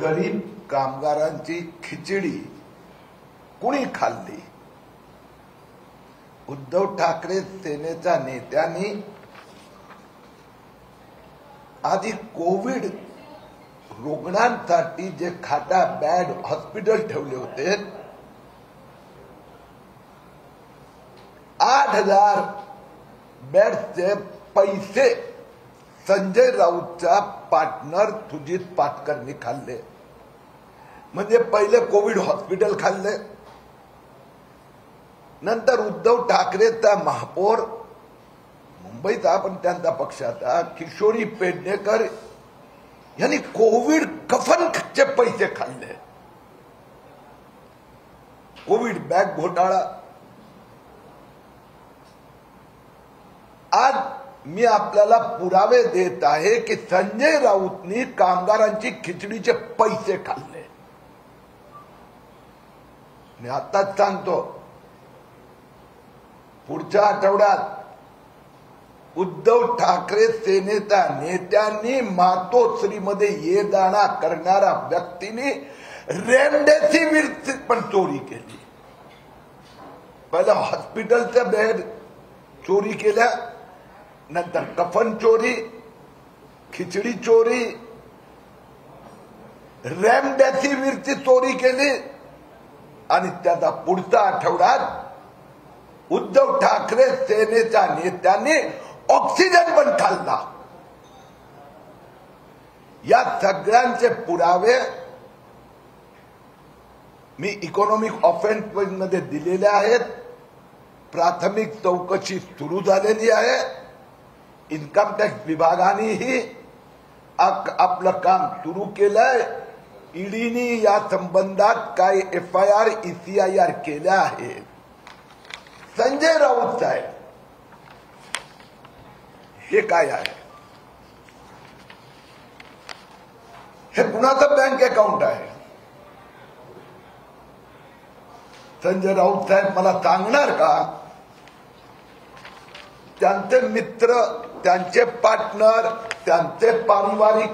गरीब कामगारांची खिचडी कुणी खाल्ली? उद्धव ठाकरे सेनेच्या नेत्यांनी आधी कोविड रुग्णांसाठी जे खाटा बेड हॉस्पिटल ठेवले होते 8,000 बेडचे पैसे संजय राऊतचा पार्टनर सुजित पाटकरनी खाल्ले। म्हणजे पहिले कोविड हॉस्पिटल खाल्ले, नंतर उद्धव ठाकरेचा महापौर मुंबईचा पण त्यांचा पक्षाचा किशोरी पेडणेकर यांनी कोविड कफनचे पैसे खाल्ले। कोविड बॅग घोटाळा। आज मी आपल्याला पुरावे देत आहे की संजय राऊतनी कामगारांची खिचडीचे पैसे खाल्ले। मी आताच सांगतो, पुढच्या आठवड्यात उद्धव ठाकरे सेनेच्या नेत्यांनी मातोश्रीमध्ये ये जाणा करणाऱ्या व्यक्तीने रेमडेसिवीर पण चोरी केली। पहिला हॉस्पिटलचा बेड चोरी केला, नंतर कफन चोरी, खिचडी चोरी, रेमडेसिवीरची चोरी केली आणि त्याचा पुढचा आठवड्यात उद्धव ठाकरे सेनेच्या नेत्यांनी ऑक्सिजन पण खाल्ला। या सगळ्यांचे पुरावे मी इकॉनॉमिक ऑफेन्स मध्ये दिलेले आहेत। प्राथमिक चौकशी सुरू झालेली आहे। इन्कम टॅक्स विभागाने ही आपलं काम सुरू केलंय। ईडीने या संबंधात काय FIR ECIR केल्या आहेत। संजय राऊत साहेब हे काय आहे? हे कुणाचं बँक अकाउंट आहे? संजय राऊत साहेब मला सांगणार का त्यांचे मित्र, त्यांचे पार्टनर, त्यांचे पारिवारिक?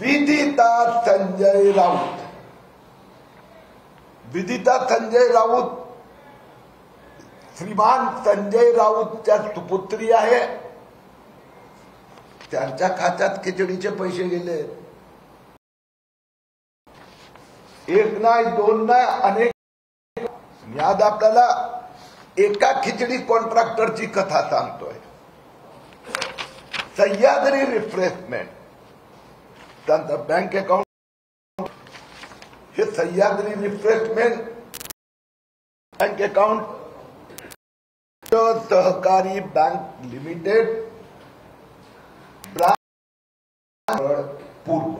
विदिता संजय राऊत श्रीमान संजय राऊतच्या सुपुत्री आहे। त्यांच्या खात्यात खिचडीचे पैसे गेले। एक नाही, दोन नाही, अनेक। याद आपल्याला एका खिचडी कॉन्ट्रॅक्टरची कथा सांगतोय। सह्याद्री रिफ्रेशमेंट त्यांचा बँक अकाउंट, हे सह्याद्री रिफ्रेशमेंट बँक अकाउंट सहकारी बँक लिमिटेड पूर्व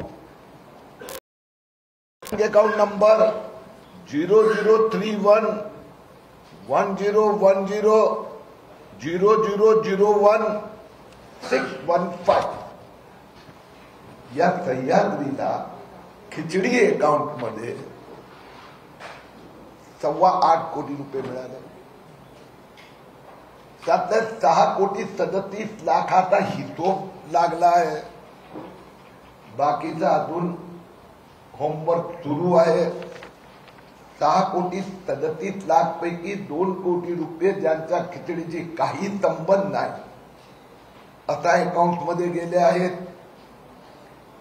बँक अकाउंट नंबर 0031010001615 या सह्याद्रीला खिचडी अकाउंट मध्ये 8.25 कोटी रुपये मिळाले। त्यातले 6.37 लाखाचा हिशोब लागला आहे। बाकीचा अजून होमवर्क सुरू आहे। 6.37 लाख पैकी 2 कोटी रुपये ज्यांच्या खिचडीची काही संबंध नाही आता अकाउंट मध्ये गेले आहेत।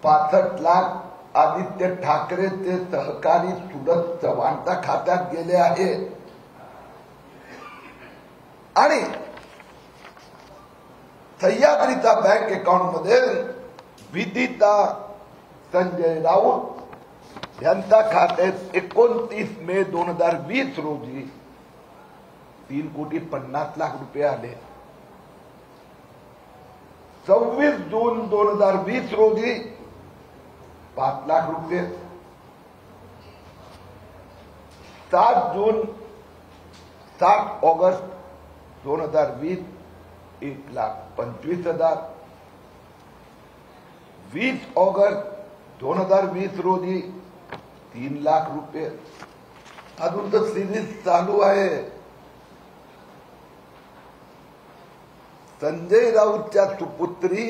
65 लाख आदित्य ठाकरे ते सहकारी सुरज चव्हाणच्या खात्यात गेले आहे। आणि सह्याद्रीचा बँक अकाउंट मध्ये विदिता संजय राऊत यांच्या खात्यात 29 मे 2020 रोजी 3.50 कोटी रुपये आले। 26 जून 2020 रोजी 5 लाख रुपये, 7 जून, 7 ऑगस्ट 2020 1,25,000, 20 ऑगस्ट 2020 रोजी 3 लाख रुपये। अजून तर सिरीज चालू आहे। संजय राऊतच्या सुपुत्री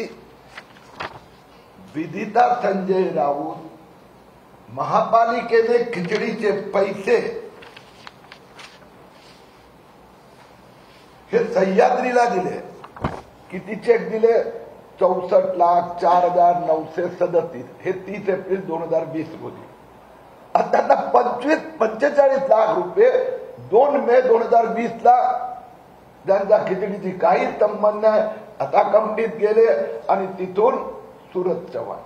विदिता संजय राउत महापालिकेने खिचडीचे पैसे हे सह्याद्रीला दिले। किती चेक दिले? 64,04,937 हे 30 एप्रिल 2020 रोजी। आता 45-45 लाख रुपये 2 मे 2020 ला ज्यांच्या खिचडीची काही संबंध नाही आता कंपनीत गेले आणि तिथून सूरज चव्हाण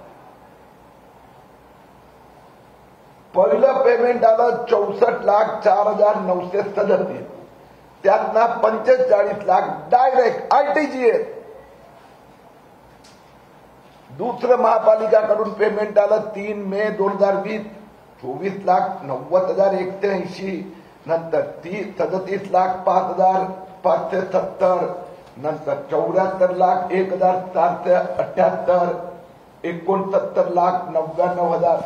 पहिलं पेमेंट आलं 64,04,937, त्यातना 45 लाख डायरेक्ट आरटीजीएस। दूसरं महापालिका कडून पेमेंट आलं 3 मे 2020 24,90,180, नंतर 37,05,570, नंतर 74,01,778, 69,99,000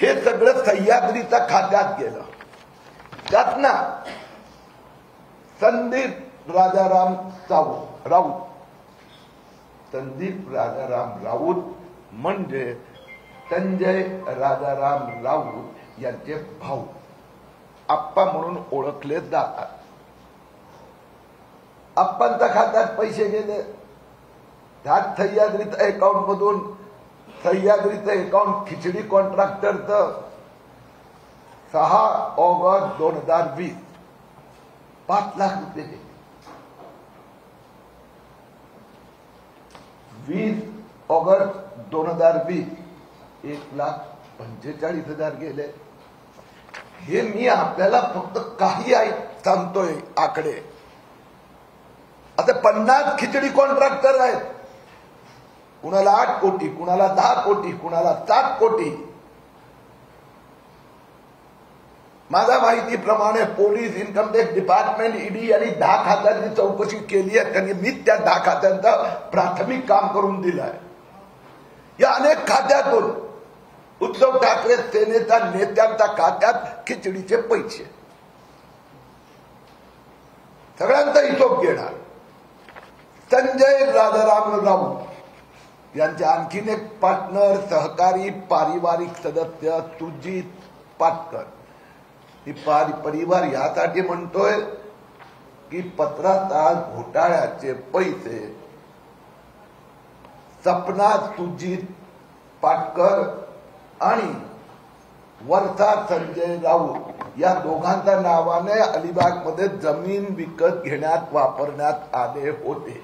हे सगळं सह्याद्रीच्या खात्यात गेलं। त्यातना संदीप राजाराम राऊत म्हणजे संजय राजाराम राऊत यांचे भाऊ आप्पा म्हणून ओळखले जातात। आप्पांच्या खात्यात पैसे गेले, त्या सह्याद्रीच्या अकाउंट मधून सह्याद्रीचं अकाउंट खिचडी कॉन्ट्रॅक्टरचं 6 ऑगस्ट 2020 5 लाख रुपये गेले। 20 ऑगस्ट 2020 1,45,000 गेले। हे मी आपल्याला फक्त काही सांगतोय आकडे। आता 50 खिचडी कॉन्ट्रॅक्टर आहेत, कुणाला 8 कोटी, कुणाला 10 कोटी, कुणाला 7 कोटी। माझ्या माहितीप्रमाणे police, income tax department, ED आणि 10 खात्यांची चौकशी केली आहे, त्यांनी मी त्या 10 खात्यांचा प्राथमिक काम करून दिलाय। या अनेक खात्यातून उद्धव ठाकरे सेनेच्या नेत्यांच्या खात्यात खिचडीचे पैसे सगळ्यांचा हिशोब घेणार। संजय राजाराम राऊत यांचे आणखीन एक पार्टनर, सहकारी, पारिवारिक सदस्य सुजित पाटकर। परिवार यासाठी म्हणतोय की पत्राचा घोटाळ्याचे पैसे सपना सुजित पाटकर आणि वर्षा संजय राऊत या दोघांच्या नावाने अलिबाग मध्ये जमीन विकत घेण्यात वापरण्यात आले होते।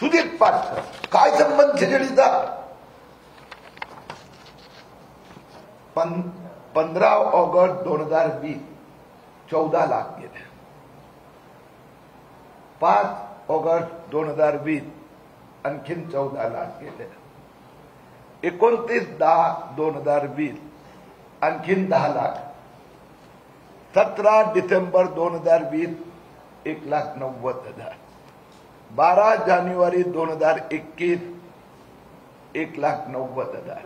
सुजित पाटकर काय संबंध खिचडीचा? 15 ऑगस्ट 2020 14 लाख गेले, 5 ऑगस्ट 2020 आणखीन 14 लाख गेले, 29-10-2020 आणखीन 10 लाख, 17 डिसेंबर 2020 1,90,000, 12 जानेवारी 2021 1,90,000।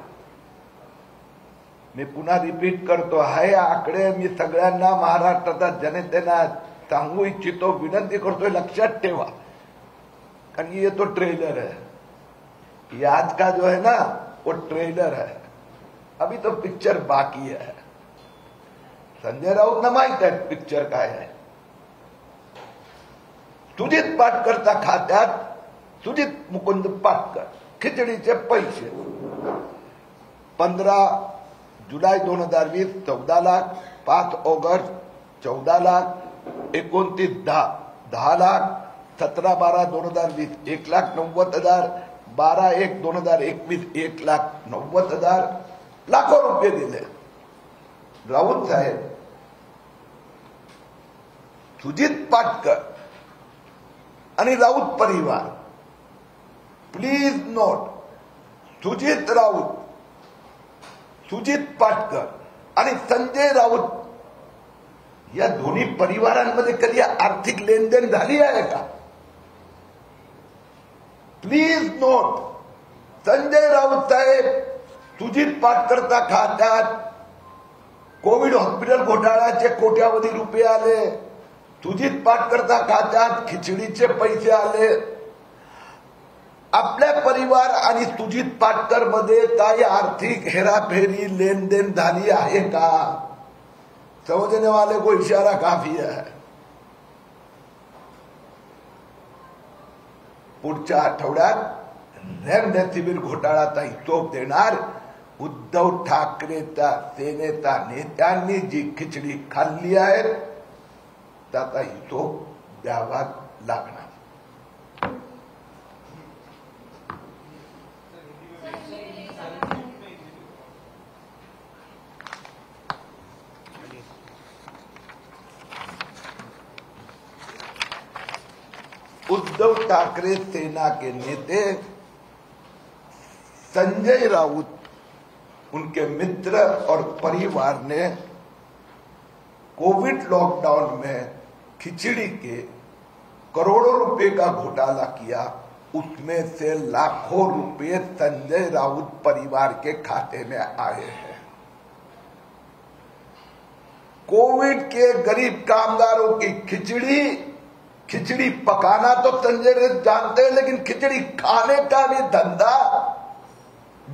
मी पुन्हा रिपीट करतो, हे आकडे मी सगळ्यांना महाराष्ट्राच्या जनतेला सांगू इच्छितो, विनंती करतोय लक्षात ठेवा, कारण ये तो ट्रेलर है। ये आज का जो है ना वो ट्रेलर है, अभी तो पिक्चर बाकी है। संजय राउत ना माहित है पिक्चर काय है। सुजित पाटकरचा खात्यात सुजित मुकुंद पाटकर खिचडीचे पैसे 15 जुलै 2020 14 लाख, 5 ऑगस्ट 14 लाख, 29-10 10 लाख, 17-12-2020 1,90,000, 12-1-2021 1,90,000 लाखो रुपये दिले। राऊत साहेब सुजित पाटकर आणि राऊत परिवार, प्लीज नोट, सुजित राऊत, सुजित पाटकर आणि संजय राऊत या दोन्ही परिवारांमध्ये कधी आर्थिक लेनदेन झाली आहे का? प्लीज नोट, संजय राऊत साहेब सुजित पाटकरच्या खात्यात कोविड हॉस्पिटल घोटाळ्याचे कोट्यावधी रुपये आले, सुजित पाटकरच्या खात्यात खिचडीचे पैसे आले। आपल्या परिवार आणि सुजित पाटकर मध्ये काही आर्थिक हेराफेरी लेनदेन झाली आहे का? समझने वाले को इशारा काफी है। पुढच्या आठवड्यात रेमडेसिवीर घोटाळ्याचा हिशोब देणार। उद्धव ठाकरेचा सेनेचा नेत्यांनी जी खिचडी खाल्ली आहे त्याचा हिशोब द्यावा लागणार। उद्धव ठाकरे सेना के नेते संजय राउत, उनके मित्र और परिवार ने कोविड लॉकडाउन में खिचड़ी के करोड़ों रुपए का घोटाला किया। उसमें से लाखों रुपए संजय राउत परिवार के खाते में आए हैं। कोविड के गरीब कामगारों की खिचड़ी पकाना तो संजय जानते हैं, लेकिन खिचड़ी खाने का भी धंधा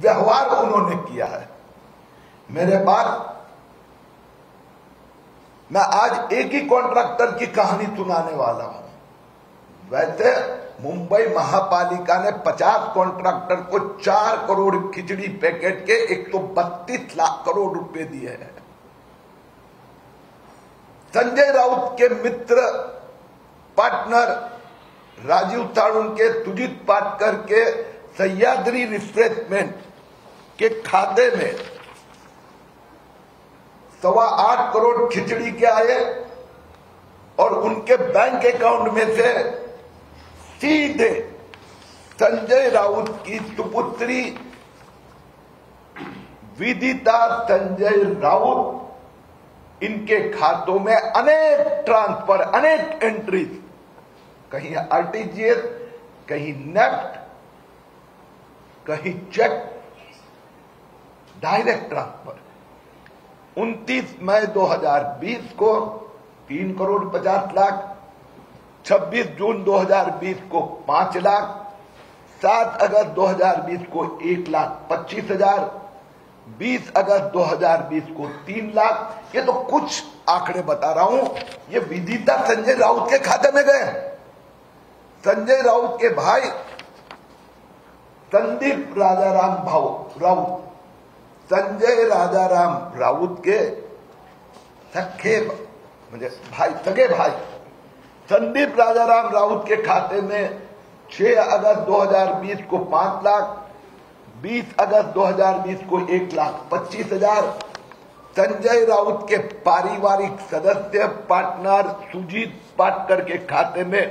व्यवहार उन्होंने किया है। मेरे बात मैं आज एक ही कॉन्ट्रैक्टर की कहानी सुनाने वाला हूं। वैसे मुंबई महापालिका ने 50 कॉन्ट्रैक्टर को 4 करोड़ खिचड़ी पैकेट के 132 लाख करोड़ रुपए दिए हैं। संजय राउत के मित्र पार्टनर राजीव ताड़ुंग के, सुजित पाटकर के सह्याद्री रिफ्रेशमेंट के खाते में 8.25 करोड़ खिचड़ी के आए और उनके बैंक अकाउंट में से सीधे संजय राउत की सुपुत्री विदिता संजय राउत, इनके खातों में अनेक ट्रांसफर, अनेक एंट्रीज, कहीं आरटीजीएस, कहीं नेफ्ट, कहीं चेक, डायरेक्ट ट्रांसफर। 29 मई 2020 को 3 करोड़ 50 लाख, 26 जून 2020 को 5 लाख, 7 अगस्त 2020 को 1,25,000, 20 अगस्त 2020 को 3 लाख। ये तो कुछ आंकड़े बता रहा हूं। ये विदिता संजय राउत के खाते में गए। संजय राउत के भाई संदीप राजाराम राउत, संजय राजाराम राउत के सगे भाई संदीप राजाराम राउत के खाते में 6 अगस्त 2020 को 5 लाख, 20 अगस्त 2020 को 1,25,000। संजय राउत के पारिवारिक सदस्य पार्टनर सुजीत पाटकर के खाते में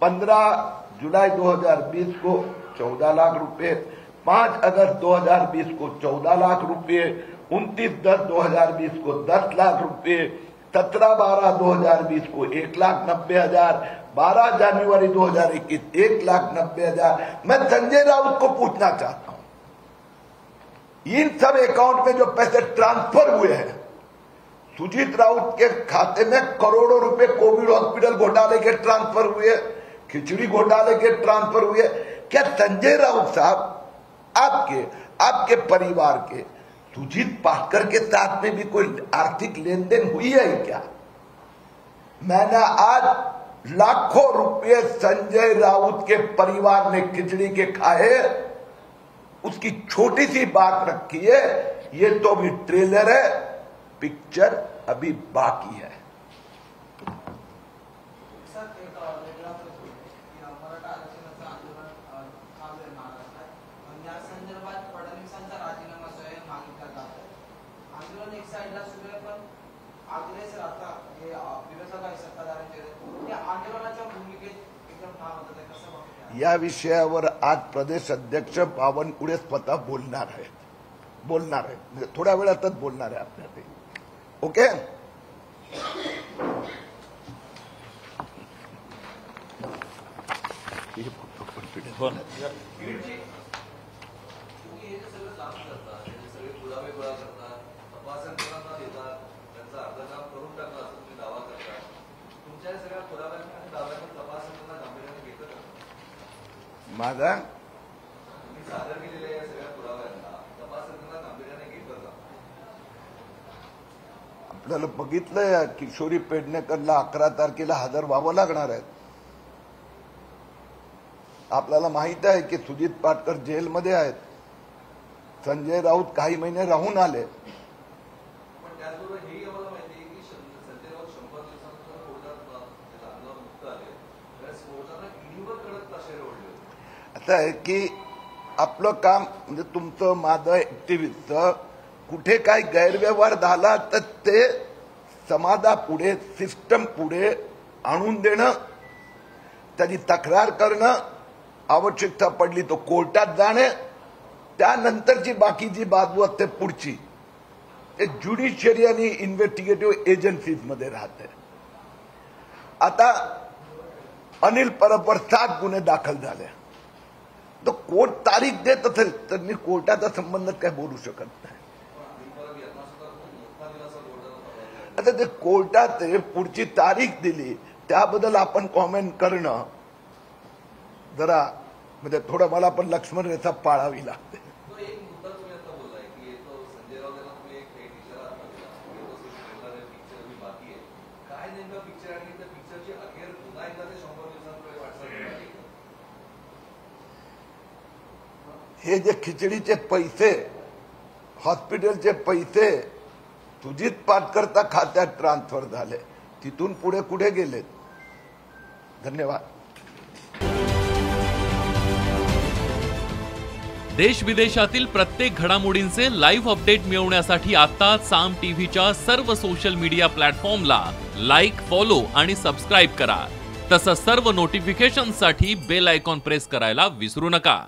15 जुलाई 2020 को 14 लाख रुपए, 5 अगस्त 2020 को 14 लाख रुपए, 29 10 2020 को 10 लाख रुपए, 17 12 2020 को 1,90,000, 12 जनवरी 2021 1,90,000। मैं संजय राउत को पूछना चाहता हूं, इन सब अकाउंट में जो पैसे ट्रांसफर हुए हैं, सुजीत राउत के खाते में करोड़ों रुपए कोविड हॉस्पिटल घोटाले के ट्रांसफर हुए, खिचड़ी घोटाले के ट्रांसफर हुए, क्या संजय राउत साहब आपके परिवार के सुजीत पाटकर के साथ में भी कोई आर्थिक लेनदेन हुई है क्या? मैंने आज लाखों रुपए संजय राउत के परिवार ने खिचड़ी के खाए, उसकी छोटी सी बात रखी है। ये तो भी ट्रेलर है, पिक्चर अभी बाकी है। या विषयावर आज प्रदेश अध्यक्ष बावनकुळे स्वतः बोलणार आहे, थोड्या वेळातच बोलणार आहे आपल्याकडे। ओके, माझा आपल्याला बघितलं किशोरी पेडणेकरला 11 तारखेला हजर व्हावं लागणार आहे। आपल्याला माहिती आहे की सुजित पाटकर जेलमध्ये आहेत, संजय राऊत काही महिने राहून आले। आता आहे की आपलं काम म्हणजे तुमचं माझं ऍक्टिव्हिटीचं कुठे काय गैरव्यवहार झाला तर ते समाजापुढे सिस्टम पुढे आणून देणं, त्याची तक्रार करणं, आवश्यकता पडली तो कोर्टात जाणे, त्यानंतरची बाकीची बाजू असते पुढची ते ज्युडिशियरी आणि इन्व्हेस्टिगेटिव्ह एजन्सीज मध्ये राहते। आता अनिल परबवर 7 गुन्हे दाखल झाले तो कोर्ट तारीख देत असेल तर मी कोर्टाचा संबंध काय बोलू शकत नाही। आता ते कोर्टात पुढची तारीख दिली त्याबद्दल आपण कॉमेंट करणं जरा म्हणजे थोडं मला पण लक्ष्मण रेखा पाळावी लागते। हे जे खिचडीचे पैसे, हॉस्पिटलचे पैसे सुजित पाटकरच्या खात्यात ट्रान्सफर झाले, तिथून पुढे कुठे गेले? धन्यवाद। देश विदेशातील प्रत्येक घडामोडींचे लाइव अपडेट मिळवण्यासाठी आता साम टीव्हीच्या सर्व सोशल मीडिया प्लॅटफॉर्मला लाईक, फॉलो आणि सबस्क्राइब करा। तसंच सर्व नोटिफिकेशनसाठी बेल आयकॉन प्रेस करायला विसरू नका।